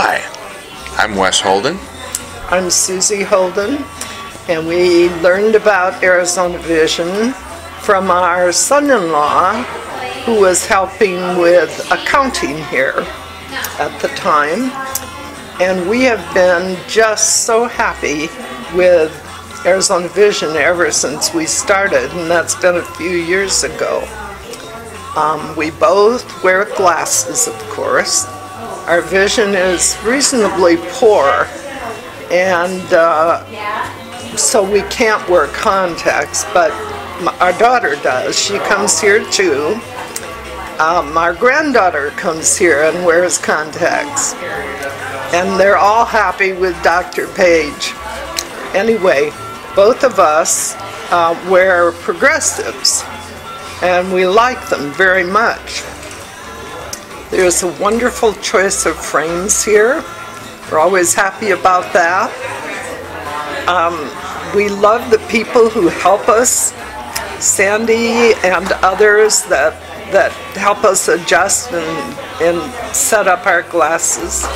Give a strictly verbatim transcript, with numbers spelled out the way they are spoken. Hi, I'm Wes Holden. I'm Susie Holden, and we learned about Arizona Vision from our son-in-law, who was helping with accounting here at the time. And we have been just so happy with Arizona Vision ever since we started, and that's been a few years ago. Um, we both wear glasses, of course. Our vision is reasonably poor, and uh, so we can't wear contacts, but my, our daughter does. She comes here too. Um, our granddaughter comes here and wears contacts, and they're all happy with Doctor Page. Anyway, both of us uh, wear progressives, and we like them very much. There's a wonderful choice of frames here. We're always happy about that. Um, we love the people who help us, Sandy and others that, that help us adjust and, and set up our glasses.